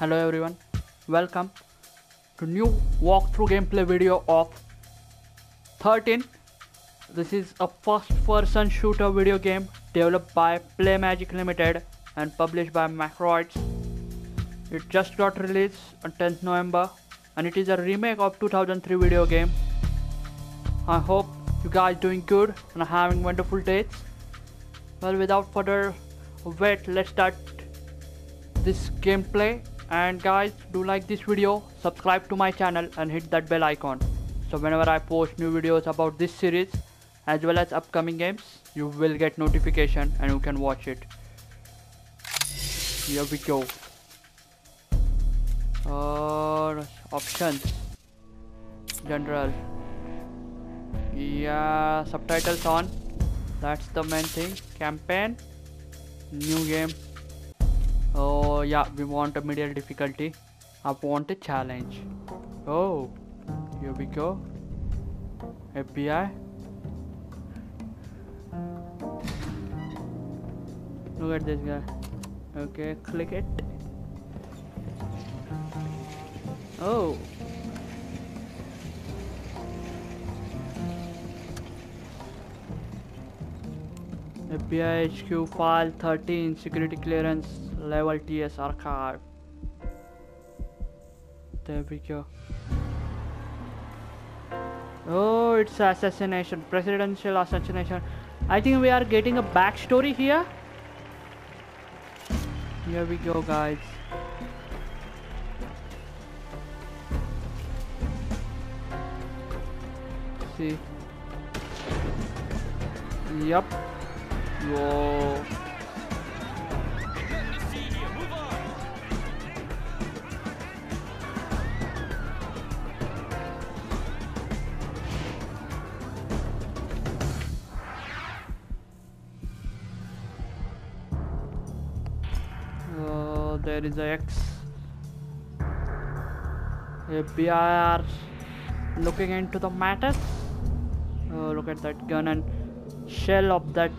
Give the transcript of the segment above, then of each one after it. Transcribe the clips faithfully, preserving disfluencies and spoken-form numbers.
Hello everyone, welcome to new walkthrough gameplay video of thirteen. This is a first person shooter video game developed by Playmagic Limited and published by Macroids. It just got released on tenth November and it is a remake of two thousand three video game. I hope you guys doing good and having wonderful days. Well, without further wait, let's start this gameplay. And guys, do like this video, subscribe to my channel and hit that bell icon, so whenever I post new videos about this series as well as upcoming games, you will get notification and you can watch it. Here we go. Uh, options, general, yeah, subtitles on, that's the main thing. Campaign, new game. Oh yeah, we want a medial difficulty. I want a challenge. Oh, here we go. A P I. Look at this guy. Okay, click it. Oh. A P I H Q file thirteen, security clearance level T S archive. There we go. Oh, it's assassination, presidential assassination. I think we are getting a backstory here. Here we go, guys. See. Yup. Whoa. Oh, there is a X. We are looking into the matter. Oh, look at that gun and shell of that.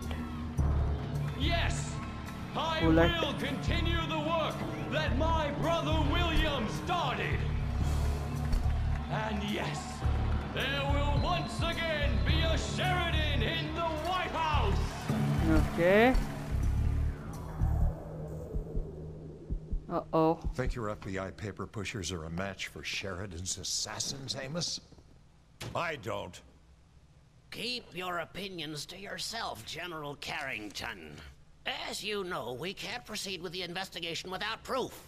Yes, I bullet. Will continue the work that my brother William started. And yes, there will once again be a Sheridan in the White House. Okay. Uh-oh. Think your F B I paper pushers are a match for Sheridan's assassins, Amos? I don't. Keep your opinions to yourself, General Carrington. As you know, we can't proceed with the investigation without proof.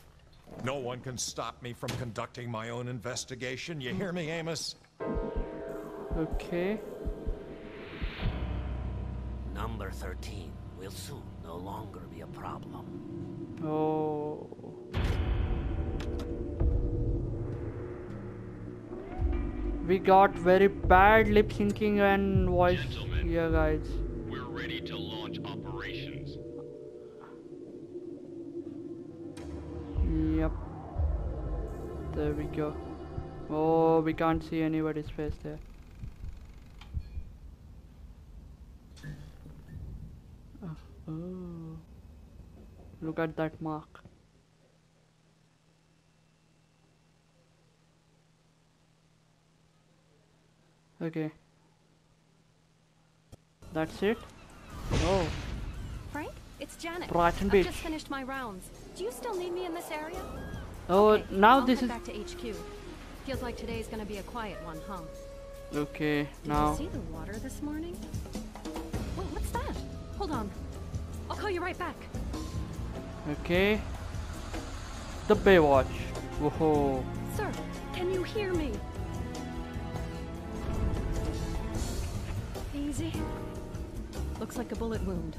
No one can stop me from conducting my own investigation. You hear me, Amos? Okay. Number thirteen will soon no longer be a problem. Oh. We got very bad lip syncing and voice. Gentlemen, yeah, guys. We're ready to launch operations. Yep. There we go. Oh, we can't see anybody's face there. Oh, oh. Look at that mark. Okay. That's it. Oh. Frank, it's Janet. Brighton Beach. I've just finished my rounds. Do you still need me in this area? Oh, okay, now I'll this is back to H Q. Feels like today's going to be a quiet one, huh? Okay, now. Did you see the water this morning? Wait, what's that? Hold on. I'll call you right back. Okay. The Baywatch. Whoa. Sir, can you hear me? Easy. Looks like a bullet wound.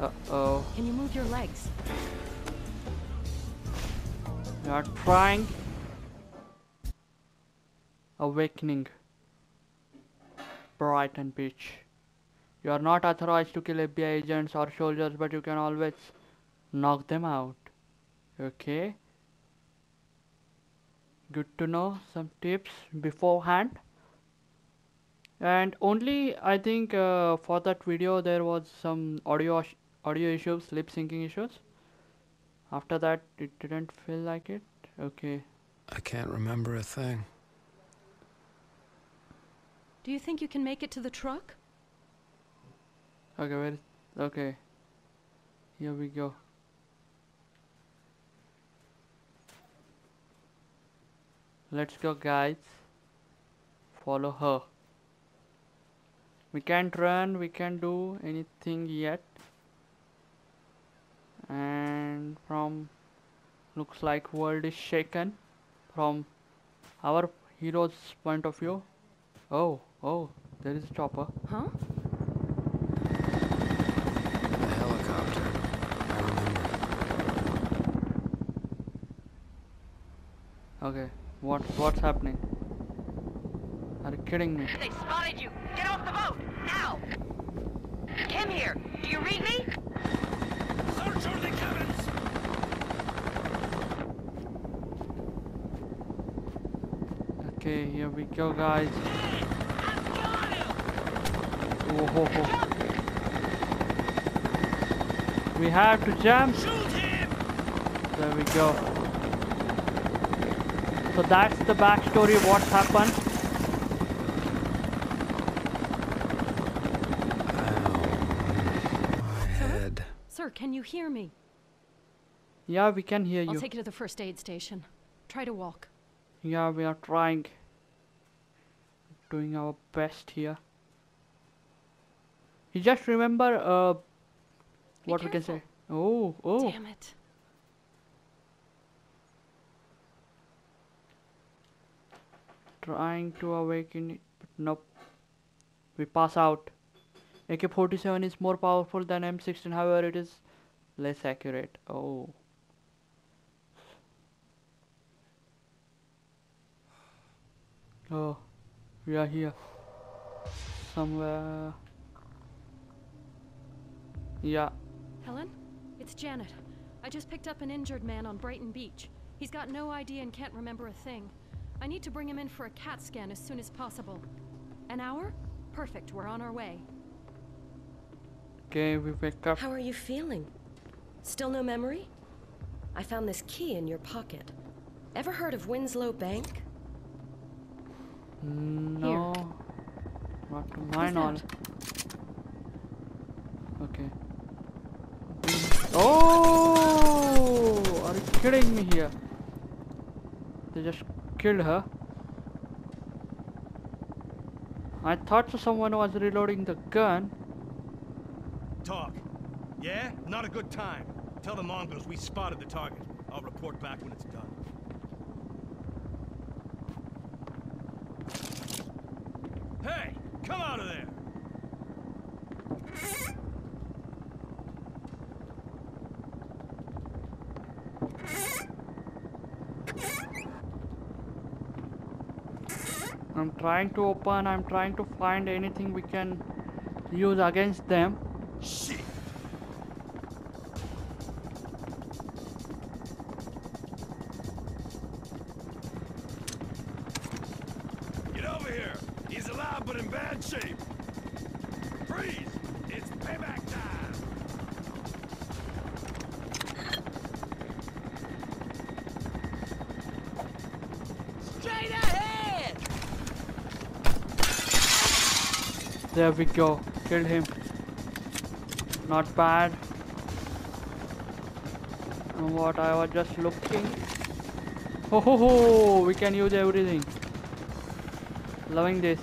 Uh-oh. Can you move your legs? You are trying. Awakening. Brighton Beach. You are not authorized to kill F B I agents or soldiers, but you can always knock them out. Okay. Good to know some tips beforehand. And only I think uh, for that video there was some audio audio issues, lip syncing issues. After that, it didn't feel like it? Okay. I can't remember a thing. Do you think you can make it to the truck? Okay, wait. Okay. Here we go. Let's go, guys. Follow her. We can't run, we can't do anything yet. And from looks like world is shaken from our hero's point of view. Oh, oh, there is a chopper. Huh? The helicopter. I remember. Okay, what what's happening? Are you kidding me? They spotted you! Get off the boat! Now! Come here! Do you read me? Search all the cabins! Okay, here we go, guys. Hey, I've got him. Oh, ho, ho. We have to jump! Shoot him. There we go. So that's the backstory of what happened. Can you hear me? Yeah, we can hear you. I'll take you to the first aid station. Try to walk. Yeah, we are trying. Doing our best here. You just remember uh, what we can say. Oh, oh. Damn it. Trying to awaken it, but nope. We pass out. A K forty-seven is more powerful than M sixteen, however it is less accurate. Oh. Oh, we are here. Somewhere. Yeah. Helen, it's Janet. I just picked up an injured man on Brighton Beach. He's got no I D and can't remember a thing. I need to bring him in for a CAT scan as soon as possible. An hour? Perfect, we're on our way. Okay, we wake up. How are you feeling? Still no memory? I found this key in your pocket. Ever heard of Winslow Bank? No. Here. Not to mine on. Okay. Oh! Are you kidding me here? They just killed her. I thought someone was reloading the gun. Talk. Yeah? Not a good time. Tell the Mongols we spotted the target. I'll report back when it's done. Hey! Come out of there! I'm trying to open. I'm trying to find anything we can use against them. Shit. Get over here. He's alive but in bad shape. Freeze. It's payback time. Straight ahead. There we go. Kill him. Not bad. And what I was just looking. Ho ho ho! We can use everything. Loving this.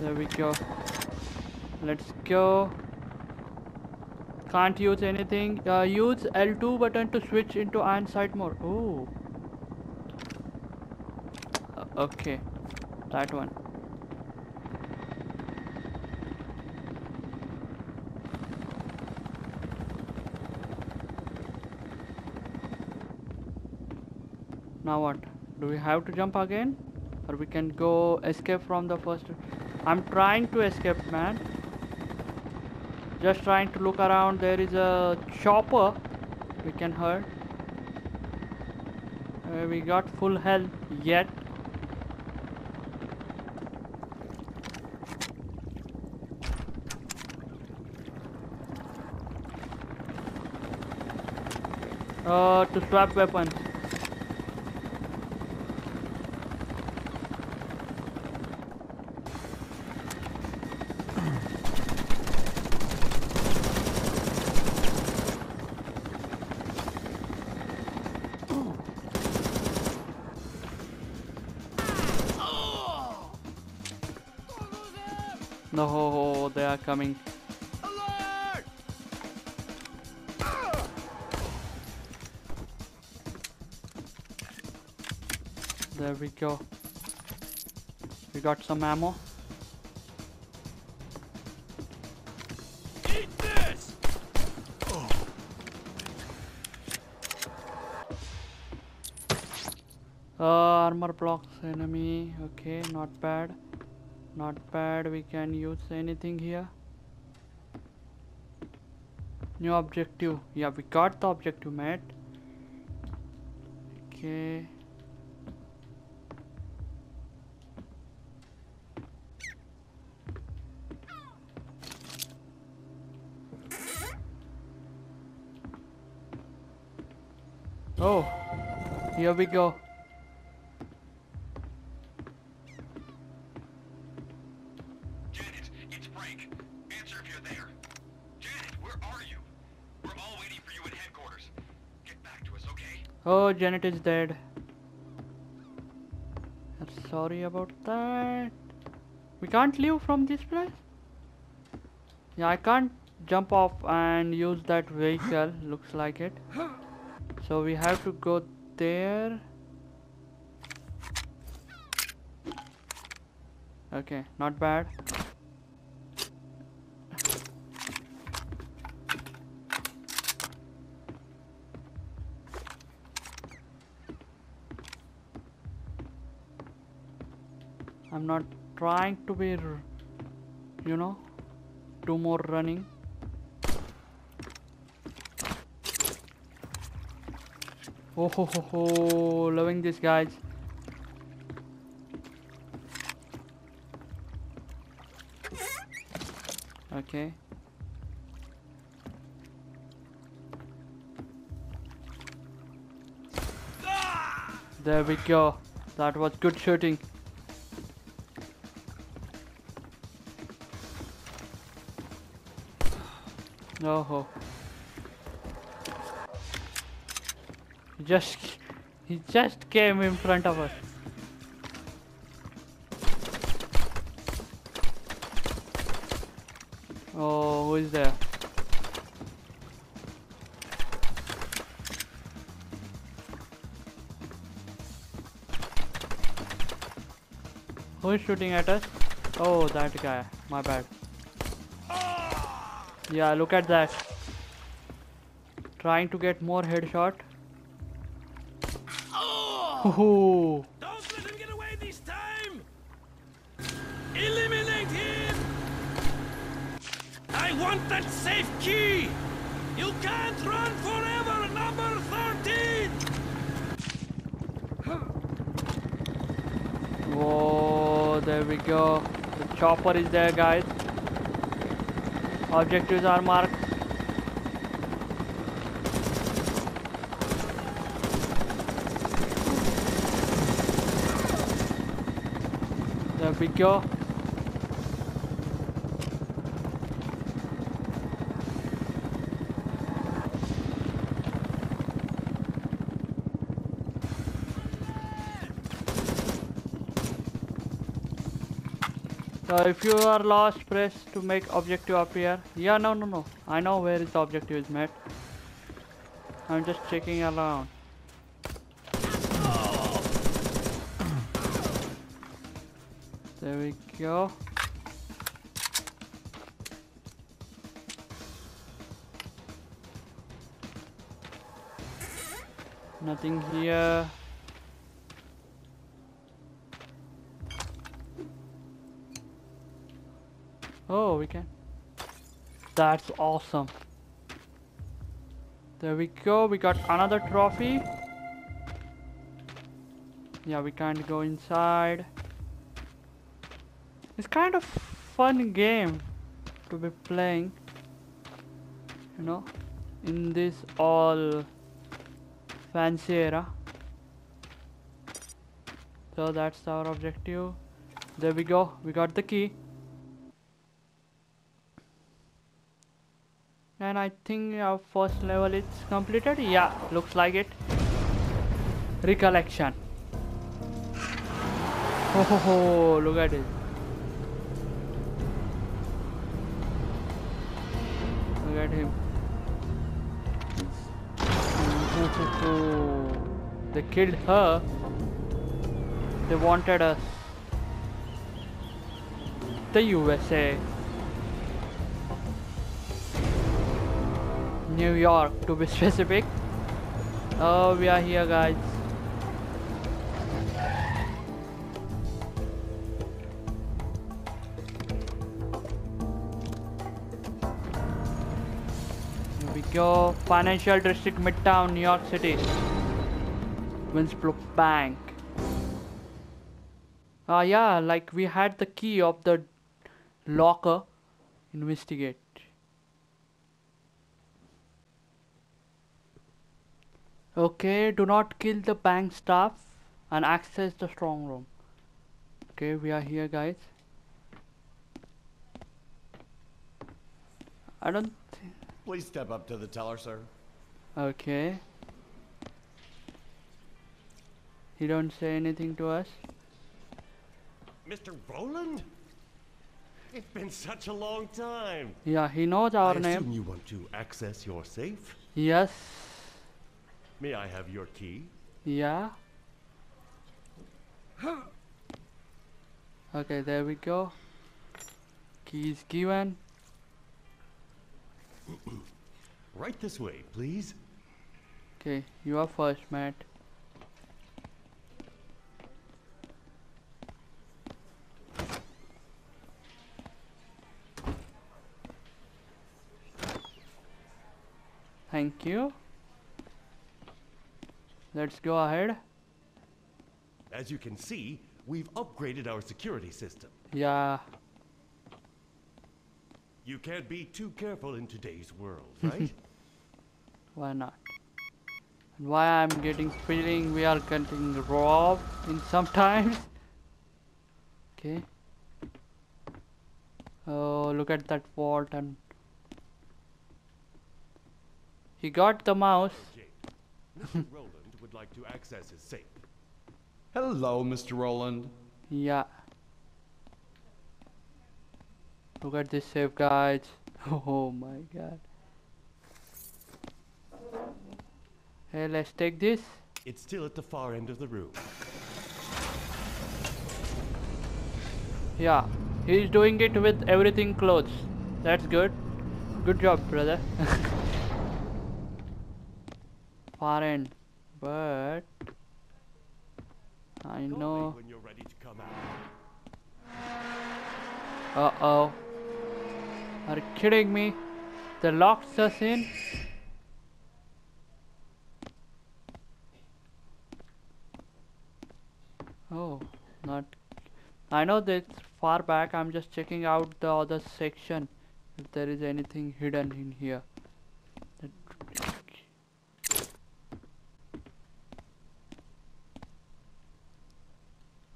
There we go. Let's go. Can't use anything. Uh, use L two button to switch into iron sight mode. Oh. Okay, that one. Now what? Do we have to jump again? Or we can go escape from the first... I'm trying to escape, man. Just trying to look around. There is a chopper we can hurt. Uh, we got full health yet. uh, to swap weapons. No, oh, oh, they are coming. Alert! There we go. We got some ammo. Eat this! Oh. Uh, armor blocks enemy. Okay, not bad. Not bad, we can use anything here. New objective. Yeah, we got the objective, mate. Okay. Oh, here we go. Oh, Janet is dead. I'm sorry about that. We can't leave from this place? Yeah, I can't jump off and use that vehicle, looks like it. So we have to go there. Okay, not bad. I'm not trying to be, you know, do more running. Oh ho ho ho, loving this, guys. Okay. There we go. That was good shooting. Oh, just he just came in front of us. Oh, who is there? Who is shooting at us? Oh, that guy. My bad. Yeah, look at that. Trying to get more headshot. Oh! Don't let him get away this time. Eliminate him. I want that safe key. You can't run forever, number thirteen. Whoa! There we go. The chopper is there, guys. Objectives are marked. There we go. So if you are lost, press to make objective appear. Yeah, no, no, no. I know where is the objective is, mate. I'm just checking around. There we go. Nothing here. Oh, we can. That's awesome. There we go. We got another trophy. Yeah, we can't go inside. It's kind of fun game to be playing, you know, in this all fancy era. So that's our objective. There we go, we got the key. And I think our first level is completed. Yeah, looks like it. Recollection. Oh, ho, ho, look at it. Look at him. Oh, ho, ho. They killed her. They wanted us. The U S A. New York, to be specific. Oh, we are here, guys. Here we go. Financial District, Midtown, New York City. Winslow Bank. Ah, uh, yeah, like we had the key of the locker. Investigate. Okay, do not kill the bank staff and access the strong room. Okay, we are here, guys. I don't think... Please step up to the teller, sir. Okay. He don't say anything to us. Mister Rowland? It's been such a long time. Yeah, he knows our I name. I assume you want to access your safe? Yes. May I have your key? Yeah. Okay, there we go. Key is given. Right this way, please. Okay, you are first, Matt. Thank you. Let's go ahead. As you can see, we've upgraded our security system. Yeah. You can't be too careful in today's world, right? Why not? And why I'm getting feeling we are getting robbed in sometimes. Okay. Oh, look at that vault and he got the mouse. Mister Rowland would like to access his safe. Hello, Mister Rowland. Yeah. Look at this safe, guys. Oh my god. Hey, let's take this. It's still at the far end of the room. Yeah, he's doing it with everything close. That's good. Good job, brother. Far end, but I know. Uh oh. Are you kidding me? They locked us in. Oh, not. I know this far back. I'm just checking out the other section if there is anything hidden in here.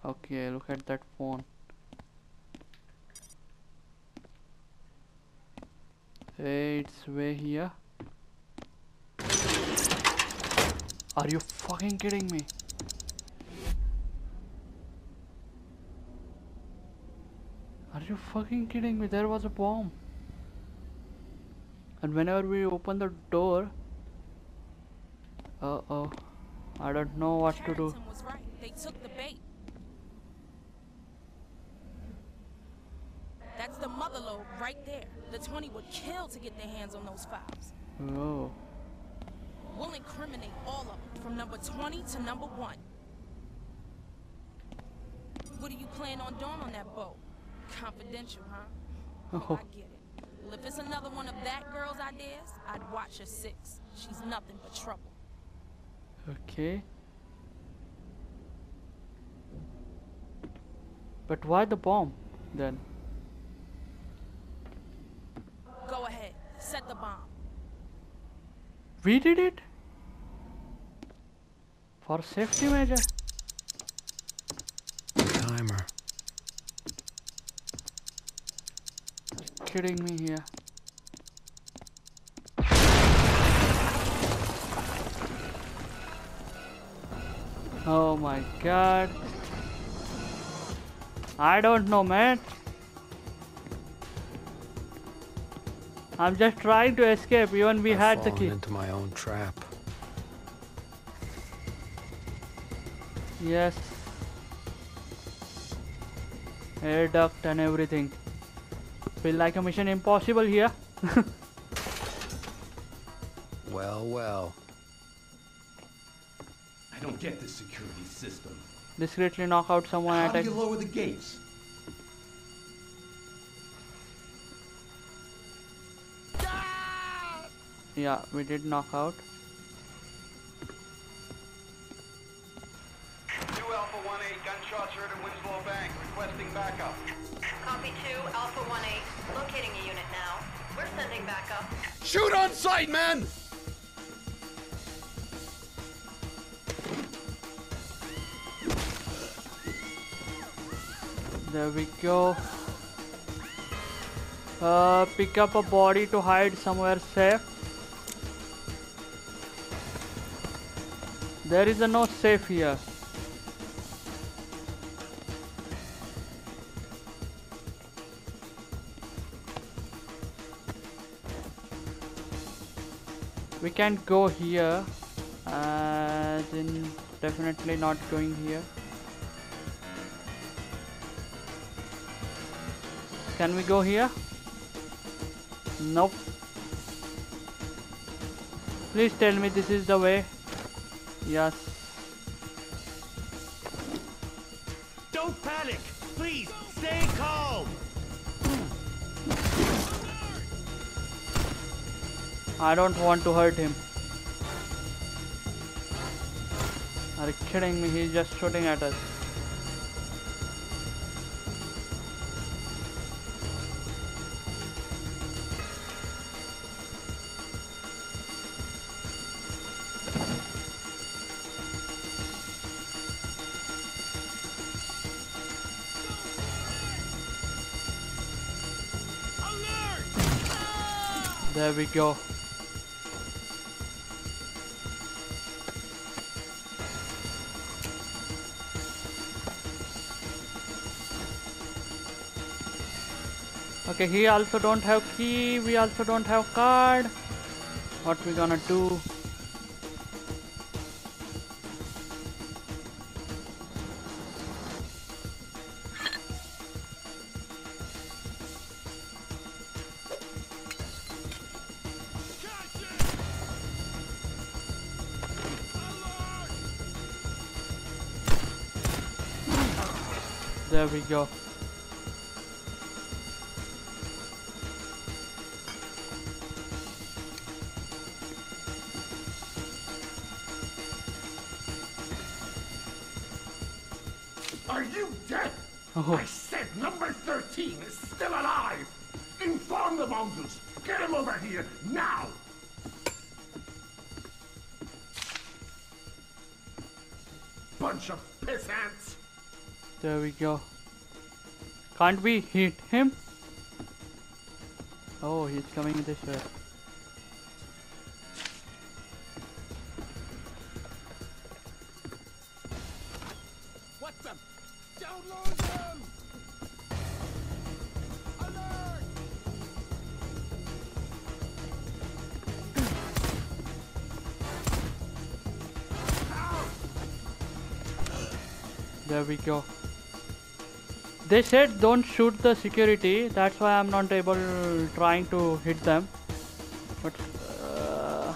Okay, look at that phone. Hey, it's way here. Are you fucking kidding me? Are you fucking kidding me? There was a bomb. And whenever we open the door... Uh oh. I don't know what to do. Carrington was right. They took the bait. That's the mother load right there. The twenty would kill to get their hands on those files. Oh. We'll incriminate all of them from number twenty to number one. What do you plan on doing on that boat? Confidential, huh? Oh. Oh, I get it. Well, if it's another one of that girl's ideas, I'd watch her six. She's nothing but trouble. Okay. But why the bomb then? Go ahead, set the bomb. We did it? For safety measure. Timer. You're kidding me here. Oh my god. I don't know, man. I'm just trying to escape. Even we I've had the key. Into my own trap. Yes. Air duct and everything. Feel like a Mission Impossible here. Well, well. I don't get this security system. Discreetly knock out someone. How do you lower the gates? Yeah, we did knock out. two Alpha one eight, gunshots heard at Winslow Bank. Requesting backup. Copy two Alpha one eight. Locating a unit now. We're sending backup. Shoot on sight, man! There we go. Uh, pick up a body to hide somewhere safe. There is a no safe here. We can't go here, as in definitely not going here. Can we go here? Nope. Please tell me this is the way. Yes. Don't panic! Please stay calm! I don't want to hurt him. Are you kidding me? He's just shooting at us. There we go. Okay, he also don't have key, we also don't have card. What we gonna do? There we go. Are you dead? Oh. I said number thirteen is still alive. Inform the Mongoose. Get him over here now. Bunch of pissants. There we go. Can't we hit him? Oh, he's coming this way. What the? Don't lose him! Alert! There we go. They said don't shoot the security, that's why I'm not able trying to hit them. But uh,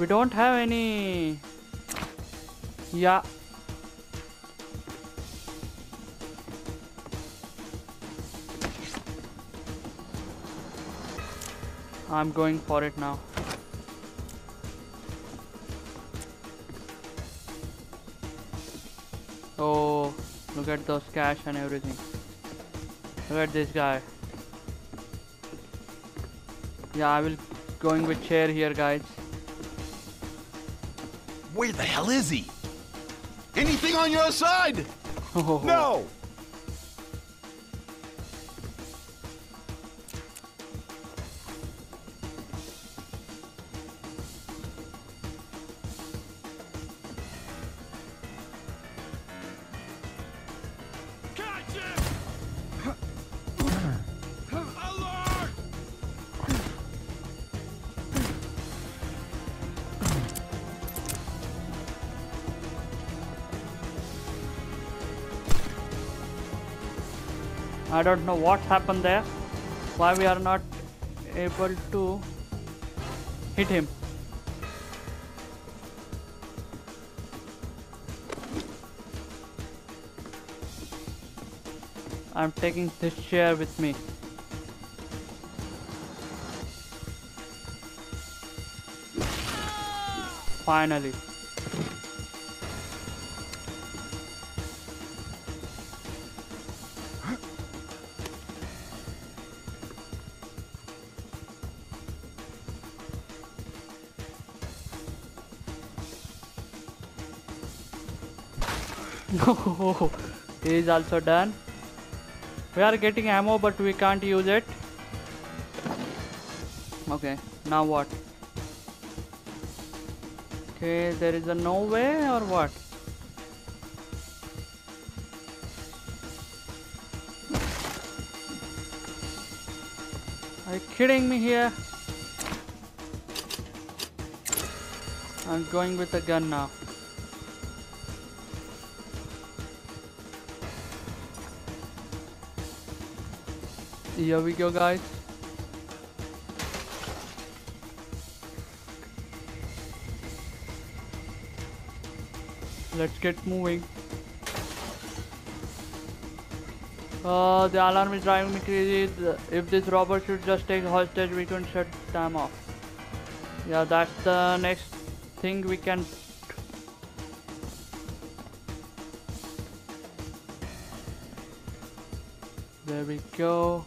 we don't have any. Yeah. I'm going for it now. Oh, look at those cash and everything. Look at this guy. Yeah, I will going with chair here, guys. Where the hell is he? Anything on your side? Oh. No! I don't know what happened there, why we are not able to hit him. I'm taking this chair with me. Finally. Oh, he is also done. We are getting ammo, but we can't use it. Okay, now what? Okay, there is a no way or what? Are you kidding me here? I'm going with the gun now. Here we go, guys. Let's get moving. Uh, the alarm is driving me crazy. If this robber should just take hostage, we can shut them off. Yeah, that's the next thing we can. There we go.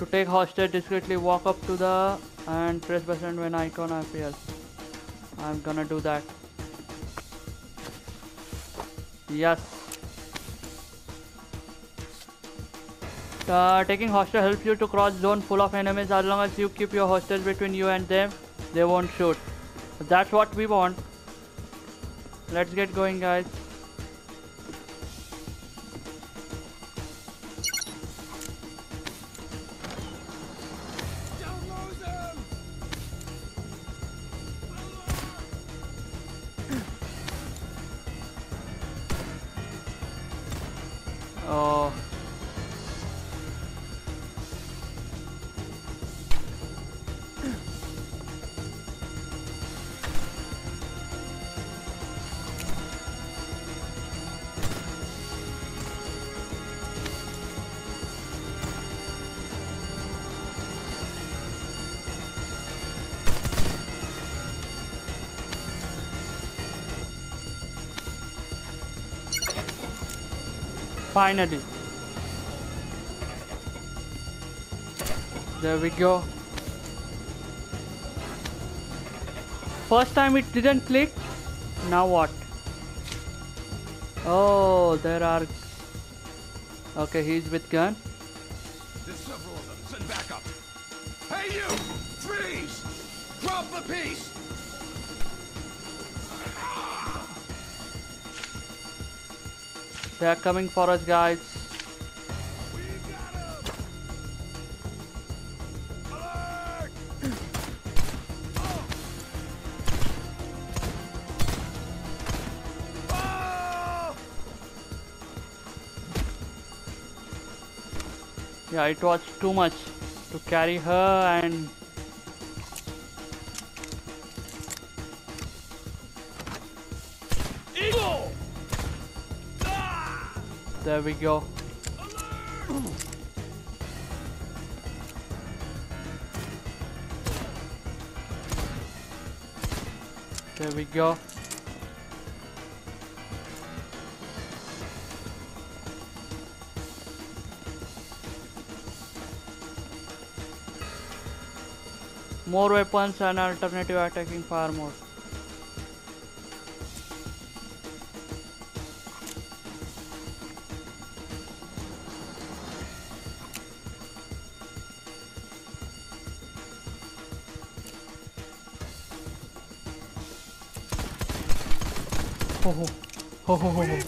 To take hostage, discreetly walk up to the and press button when icon appears. I'm gonna do that. Yes. Uh, taking hostage helps you to cross zone full of enemies. As long as you keep your hostage between you and them, they won't shoot. That's what we want. Let's get going, guys. Finally. There we go. First time it didn't click. Now what? Oh, there are. Okay, he's with gun. There's several of them. Send backup. Hey, you! Freeze! Drop the piece! They are coming for us, guys. We got him. Alert. Oh. Oh. Yeah, it was too much to carry her and there we go. There we go. More weapons and alternative attacking fire mode. ho ho ho ho ho ho.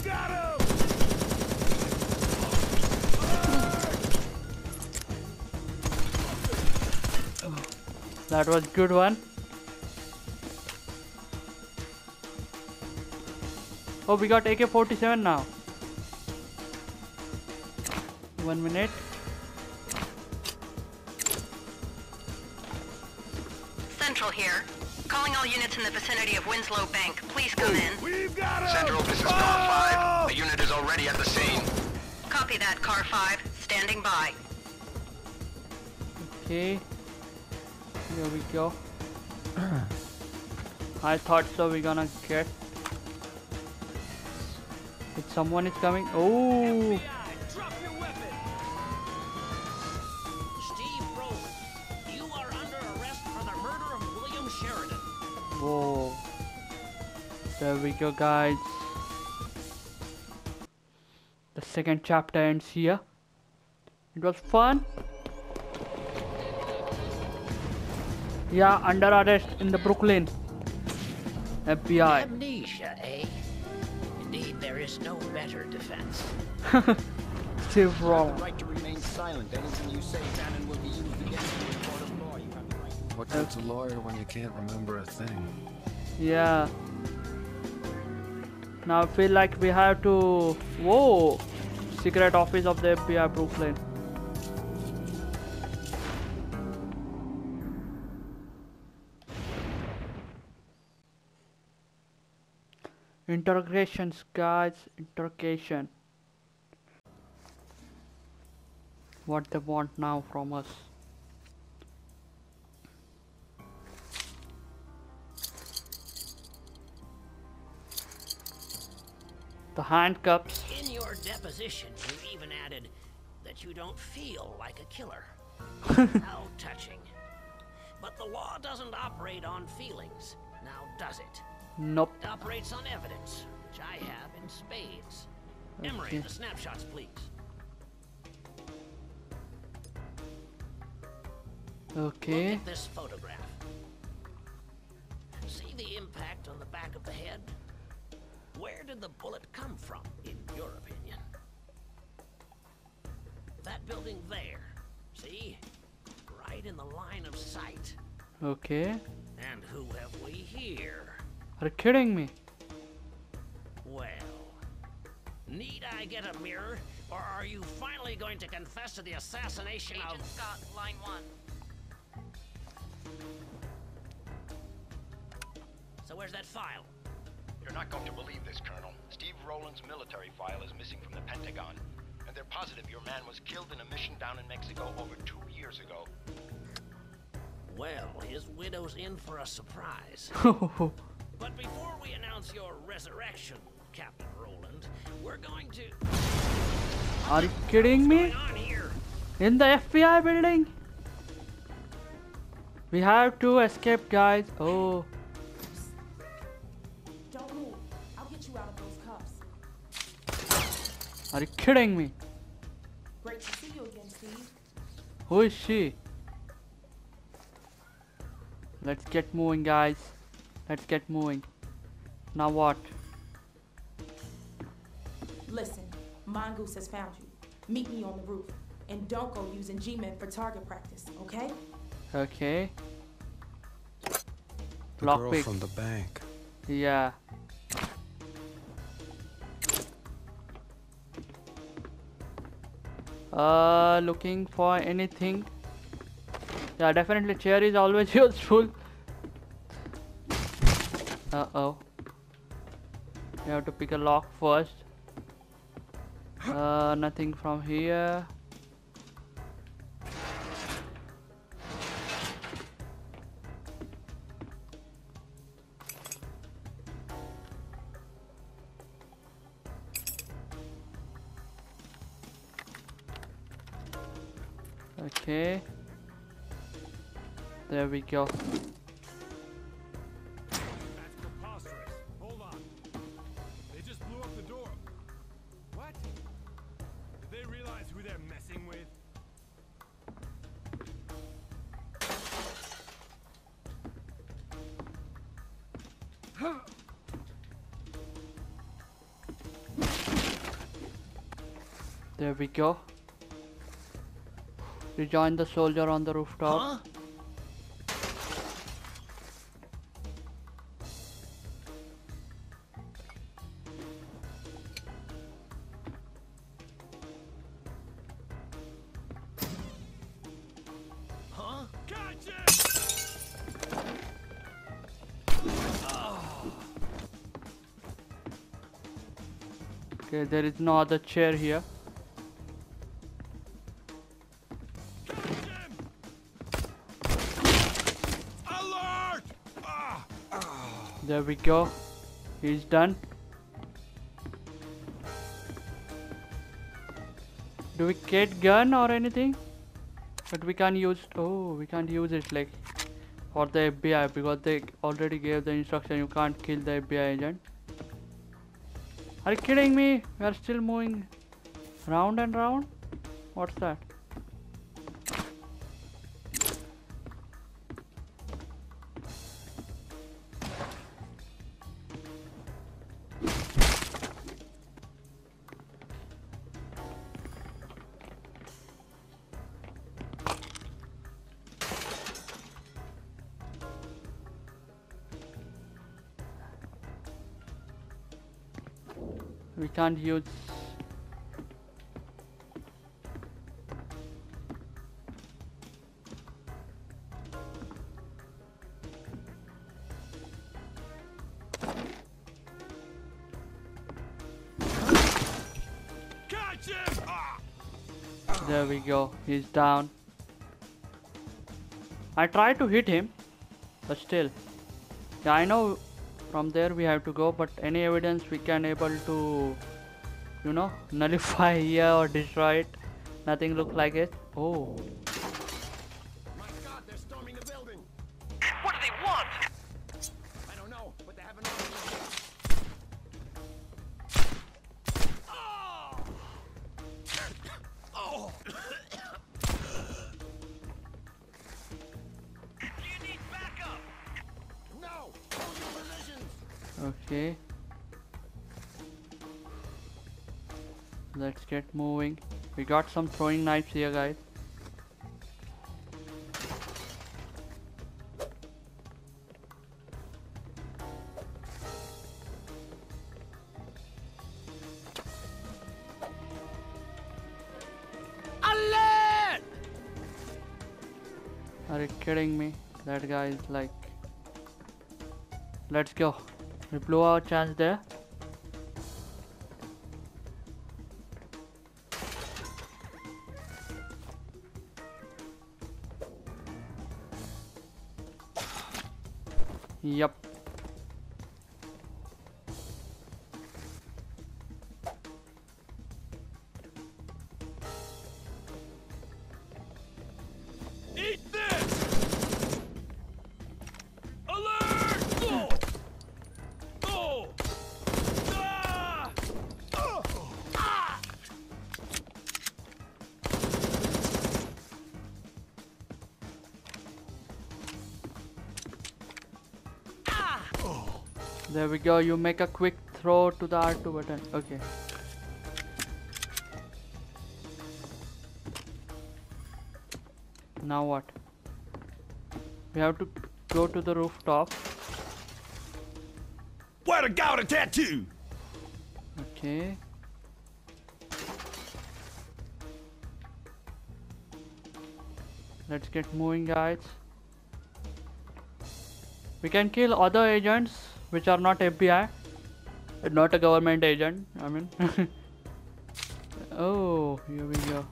That was good one. Oh, we got A K forty-seven now. One minute. Central here. Calling all units in the vicinity of Winslow Bank. Please come in. We've got Central, this is Car five. The unit is already at the scene. Copy that, Car five. Standing by. Okay. There we go. I thought so. We're gonna get. If someone is coming. Oh! F B I, drop your weapon. Steve Rowan, you are under arrest for the murder of William Sheridan. Whoa! There we go, guys. The second chapter ends here. It was fun. Yeah, under arrest in the Brooklyn. F B I. Amnesia, eh? Indeed, there is no better defense. Steve Rowan. You have the right to remain silent. Anything you say, Bannon, will be used against you in court of law. You have the right to... What good's a lawyer when you can't remember a thing? Yeah. Now I feel like we have to... Whoa! Secret office of the F B I Brooklyn. Interrogations, guys. Interrogation. What they want now from us. The handcuffs. In your deposition, you even added that you don't feel like a killer. How touching. But the law doesn't operate on feelings, now does it? Nope. It operates on evidence, which I have in spades. Okay. Emery, the snapshots, please. Okay. Look at this photograph. See the impact on the back of the head? Where did the bullet come from, in your opinion? That building there. See? Right in the line of sight. Okay. And who have we here? Are you kidding me? Well, need I get a mirror, or are you finally going to confess to the assassination Agent of Scott, line one? So where's that file? You're not going to believe this, Colonel. Steve Rowland's military file is missing from the Pentagon, and they're positive your man was killed in a mission down in Mexico over two years ago. Well, his widow's in for a surprise. But before we announce your resurrection, Captain Rowland, we're going to... Are you kidding me? In the F B I building? We have to escape, guys. Oh. Don't move. I'll get you out of those cuffs. Are you kidding me? Great to see you again, Steve. Who is she? Let's get moving, guys. Let's get moving. Now what? Listen, Mongoose has found you. Meet me on the roof. And don't go using G-Men for target practice, okay? Okay. The girl from the bank. Yeah. Uh, looking for anything. Yeah, definitely chair is always useful. Uh oh. We have to pick a lock first. Uh, nothing from here. Okay. There we go. There we go. Rejoin the soldier on the rooftop. Huh? Okay, there is no other chair here. Alert! Ah, ah. There we go. He's done. Do we get gun or anything? But we can't use. Oh, we can't use it like for the F B I because they already gave the instruction. You can't kill the F B I agent. Are you kidding me? We are still moving round and round? What's that? We can't use. Catch him! Ah. There we go. He's down. I tried to hit him, but still. Yeah, I know. From there we have to go, but any evidence we can able to, you know, nullify here or destroy it. Nothing looks like it. Oh. My God, they're storming the building. What do they want? I don't know, but they have an order. Oh. Oh. Do you need backup? No. Okay, let's get moving. We got some throwing knives here, guys. Alert! Are you kidding me? That guy is like... Let's go. We blew our chance there. Yep. There we go, you make a quick throw to the R two button. Okay. Now what? We have to go to the rooftop. Where to go to tattoo? Okay. Let's get moving, guys. We can kill other agents which are not F B I, not a government agent, I mean. Oh, here we go.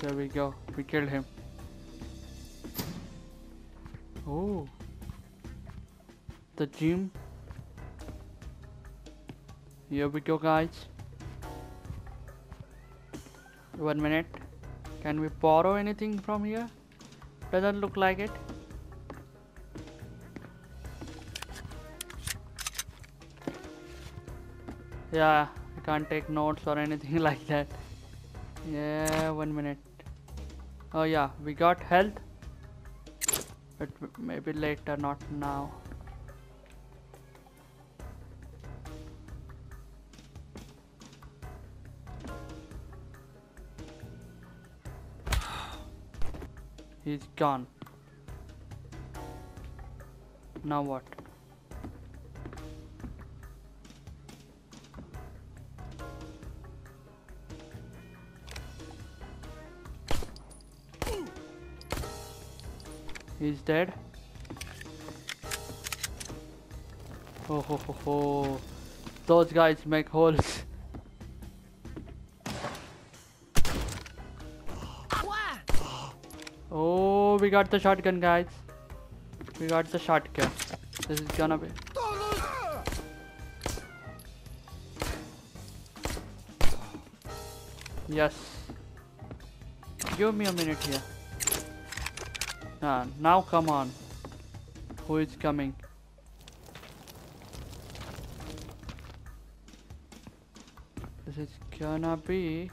There we go, we killed him. Oh. The gym. Here we go, guys. One minute. Can we borrow anything from here? Doesn't look like it. Yeah, can't take notes or anything like that. Yeah, one minute. Oh yeah, we got health, but maybe later, not now. He's gone. Now what? He's dead. Oh ho ho ho. Those guys make holes. Oh, we got the shotgun, guys. We got the shotgun. This is gonna be. Yes. Give me a minute here. Ah, now come on. Who is coming? This is gonna be.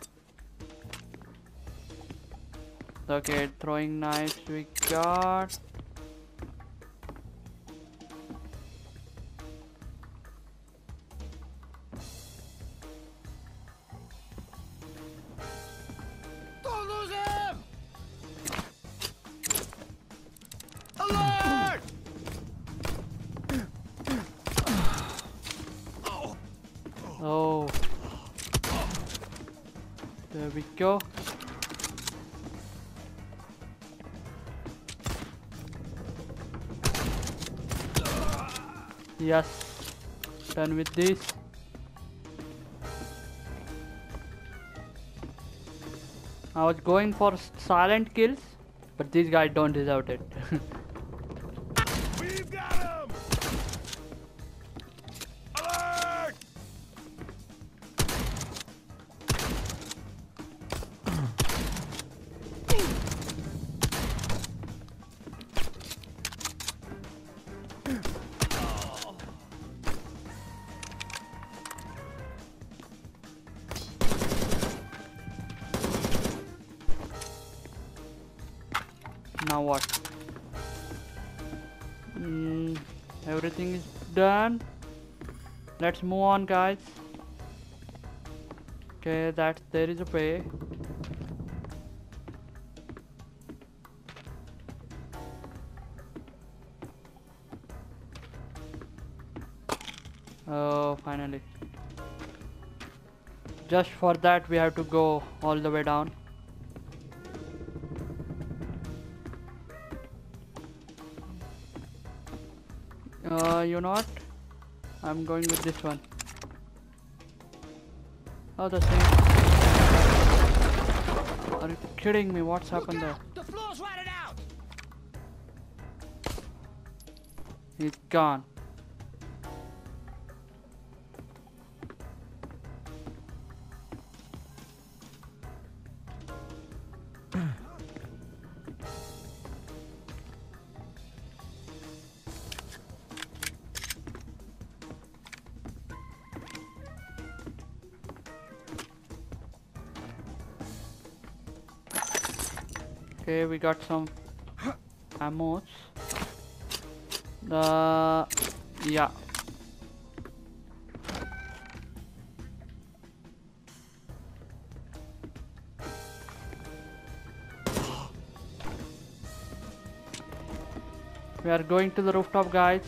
Okay, throwing knives we got. Don't lose him! Alert! Oh. There we go. Yes, done with this. I was going for silent kills, but these guys don't deserve it. We've got him! Alert! Now what? Mm, everything is done. Let's move on, guys. Okay, that there is a way. Oh, finally. Just for that, we have to go all the way down. Uh, you know what? I'm going with this one. Oh, the same. Are you kidding me? What's happened there? The floor's rotted out. He's gone. Okay, we got some ammo. Uh, yeah. We are going to the rooftop, guys.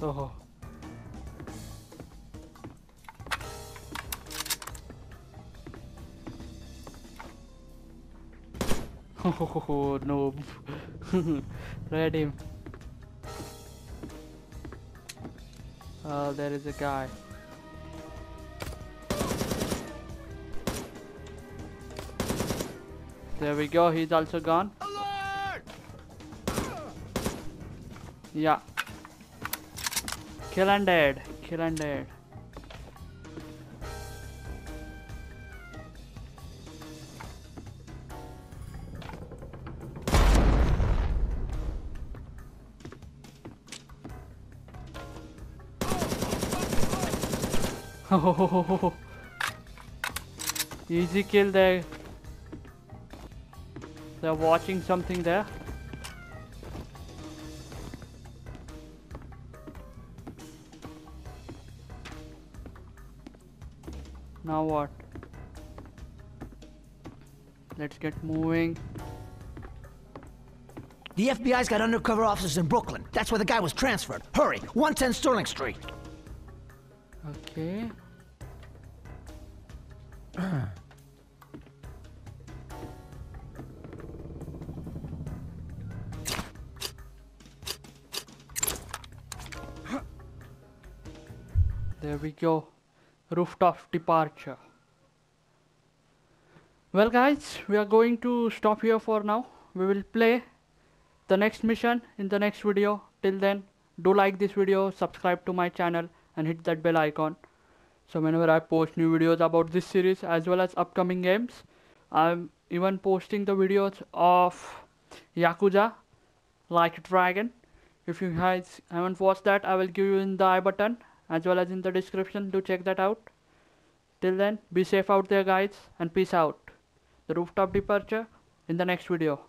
Oh. Oh no. Read him. Oh, there is a guy. There we go, he's also gone. Alert! Yeah. Kill and dead, kill and dead. Oh, easy kill there. They're watching something there. Now what? Let's get moving. The F B I's got undercover offices in Brooklyn. That's where the guy was transferred. Hurry! one ten Sterling Street. Okay. There we go. Rooftop departure. Well guys, we are going to stop here for now. We will play the next mission in the next video. Till then, do like this video, subscribe to my channel and hit that bell icon. So whenever I post new videos about this series as well as upcoming games, I'm even posting the videos of Yakuza, Like Dragon. If you guys haven't watched that, I will give you in the I button as well as in the description. Do check that out. Till then, be safe out there guys and peace out. The rooftop departure in the next video.